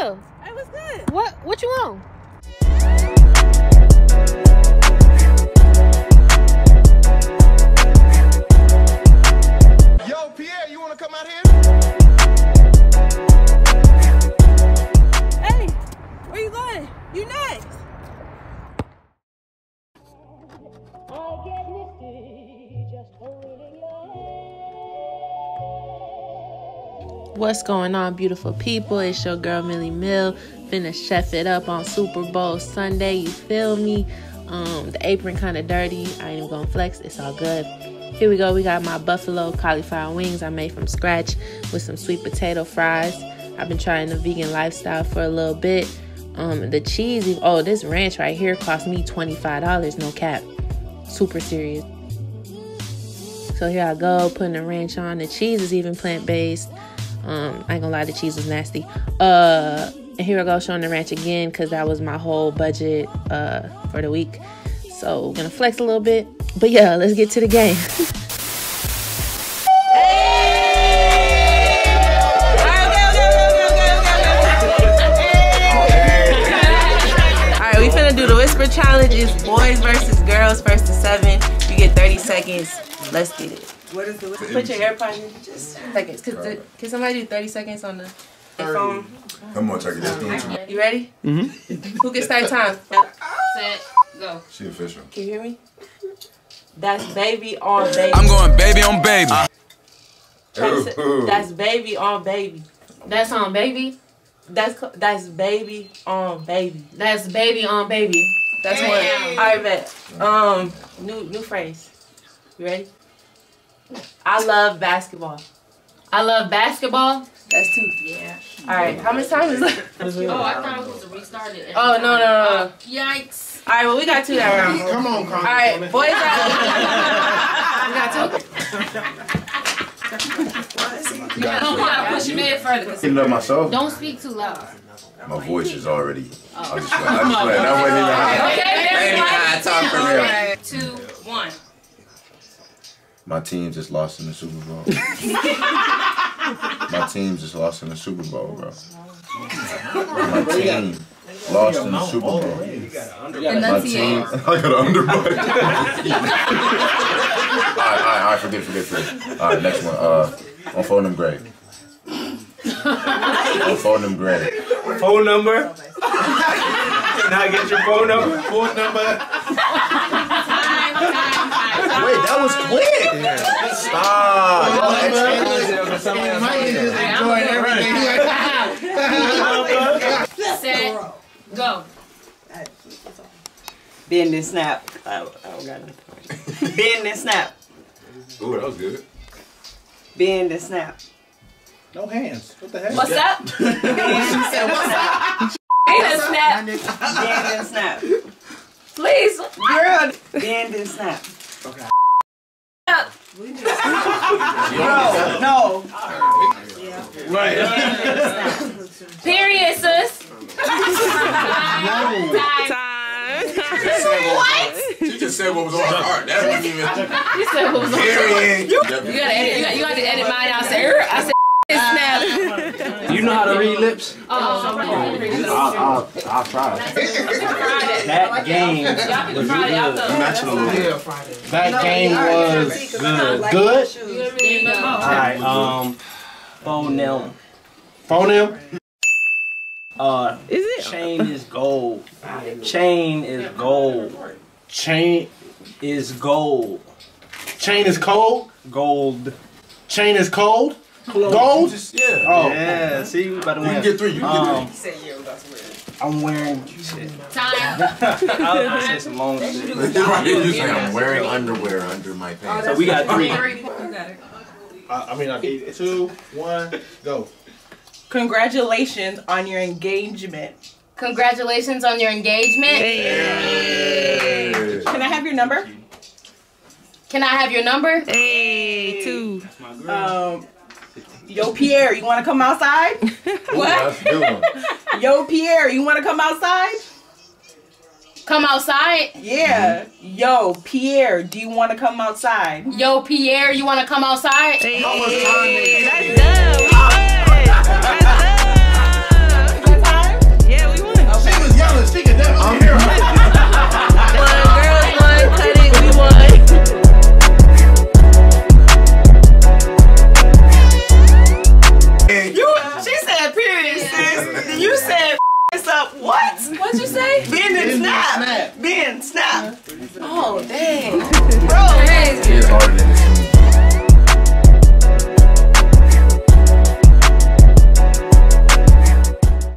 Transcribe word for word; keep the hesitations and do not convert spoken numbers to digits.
feel? It was good. What what you on? Yo, Pierre, you wanna come out here? Hey, where you going? You next. I get misty just holding your hand. What's going on, beautiful people? It's your girl Millie Mill. Finna chef it up on Super Bowl Sunday. You feel me? Um, the apron kind of dirty. I ain't even gonna flex. It's all good. Here we go. We got my buffalo cauliflower wings I made from scratch with some sweet potato fries. I've been trying the vegan lifestyle for a little bit. Um, the cheese. Oh, this ranch right here cost me twenty-five dollars. No cap. Super serious. So here I go, putting the ranch on. The cheese is even plant-based. um I ain't gonna lie, the cheese was nasty. Uh and here I go, showing the ranch again, because that was my whole budget uh for the week. So we're gonna flex a little bit, but yeah, let's get to the game. Challenge is boys versus girls, first to seven. You get thirty seconds. Let's get it. What is the put your AirPods in just seconds? Cause the, can somebody do thirty seconds on the phone? Come on, check it. Let's do it. You ready? Mm-hmm. Who can start time? Set, go. She official. Can you hear me? That's baby on baby. I'm going baby on baby. That's, that's baby on baby. That's on baby. That's that's baby on baby. That's baby on baby. That's one. All right, bet. Um, new new phrase. You ready? I love basketball. I love basketball. That's two. Yeah. All right. How much time is left? Oh, I thought I was supposed to restart it. Oh no no no. Yikes. All right. Well, we got two that round. Come on, Carl. All right, boys out. We got two. You got don't want to push your man further. You love myself. Don't speak too loud. My voice is already. Oh. I just swear. I just swear. That wasn't even high. Okay, I talk for real. Okay. Two, one. My team just lost in the Super Bowl. My team just lost in the Super Bowl, bro. My team lost in the Super Bowl. My team. I got an underbite. All right, all right, all right. Forget, forget, forget. All right, next one. Uh. On phone number grade. On phone number grade. Phone number? Can I get your phone number? Phone number? Wait, that was quick! Yeah. Stop! Oh, that's crazy. Hey, right. Set, go. Bend and snap. I, I don't got nothing. Bend and snap. Ooh, that was good. Bend and snap. No hands. What the heck? What's up? Bend and snap. Bend and snap. Please. Girl. Bend and snap. Okay. Up. Bro, no. Right. Period, sis. Time. What? She just said what was on her heart. That wasn't even. You said what was on her heart. You gotta edit. You gotta, you gotta edit mine out. I said, I said, snap. You know how to read lips? Oh, I'll, I'll, I'll try. That game was good. That game was good. Good? Alright, um, phone nail. Phone nail? Uh, is it? Chain is gold. Chain is gold. Chain is gold. Chain is cold. Gold. Chain is cold. Close. Gold. Just, yeah. Oh. Yeah. See, you about to win. You get three. You can um, get three. You say I'm wearing shit. Time. I say some long shit. You say I'm wearing underwear under my pants. Oh, so we got three. uh, I mean, I okay, two, one, go. Congratulations on your engagement. Congratulations on your engagement. Hey. Hey. Can I have your number? Can I have your number? Hey, two. That's my girl. Um, yo, Pierre, you want to come outside? What? Yo, Pierre, you want to come outside? Come outside? Yeah. Mm-hmm. Yo, Pierre, do you want to come outside? Yo, Pierre, you want to come outside? Hey. Hey. That's dumb. That's dumb. You said f*** this up. What? What'd you say?